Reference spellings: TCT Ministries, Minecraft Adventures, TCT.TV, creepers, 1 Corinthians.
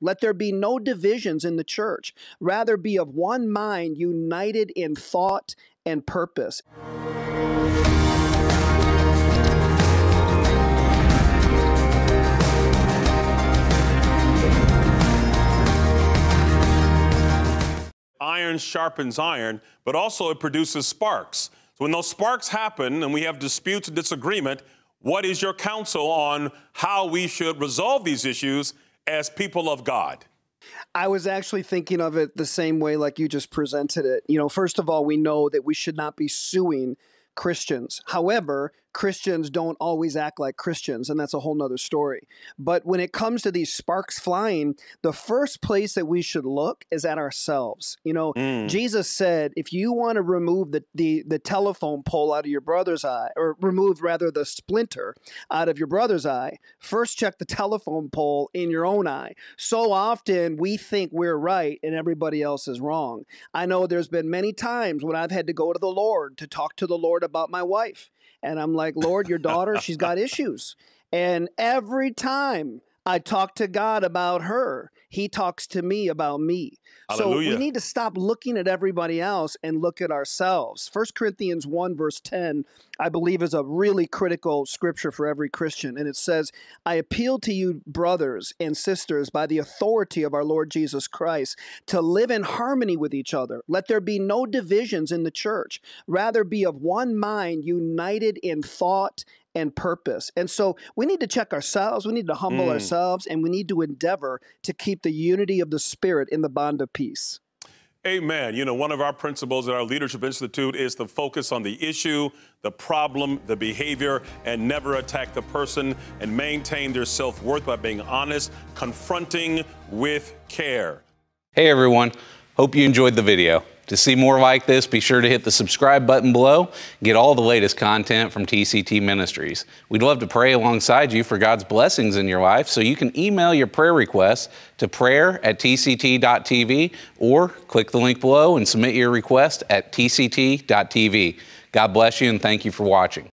Let there be no divisions in the church. Rather be of one mind, united in thought and purpose. Iron sharpens iron, but also it produces sparks. So when those sparks happen and we have disputes and disagreement, what is your counsel on how we should resolve these issues as people of God? I was actually thinking of it the same way like you just presented it. You know, first of all, we know that we should not be suing Christians. However, Christians don't always act like Christians, and that's a whole nother story. But when it comes to these sparks flying, the first place that we should look is at ourselves. You know, Jesus said, if you want to remove the telephone pole out of your brother's eye, or remove rather the splinter out of your brother's eye, first check the telephone pole in your own eye. So often we think we're right and everybody else is wrong. I know there's been many times when I've had to go to the Lord to talk to the Lord about my wife. And I'm like, Lord, your daughter, she's got issues. And every time I talk to God about her, he talks to me about me. Hallelujah. So we need to stop looking at everybody else and look at ourselves. 1 Corinthians 1, verse 10, I believe is a really critical scripture for every Christian. And it says, I appeal to you, brothers and sisters, by the authority of our Lord Jesus Christ, to live in harmony with each other. Let there be no divisions in the church. Rather be of one mind, united in thought and purpose. And so we need to check ourselves, we need to humble ourselves, and we need to endeavor to keep the unity of the Spirit in the bond of peace. Amen. You know, one of our principles at our Leadership Institute is to focus on the issue, the problem, the behavior, and never attack the person, and maintain their self-worth by being honest, confronting with care. Hey everyone, hope you enjoyed the video. To see more like this, be sure to hit the subscribe button below and get all the latest content from TCT Ministries. We'd love to pray alongside you for God's blessings in your life, so you can email your prayer requests to prayer@TCT.TV or click the link below and submit your request at TCT.TV. God bless you and thank you for watching.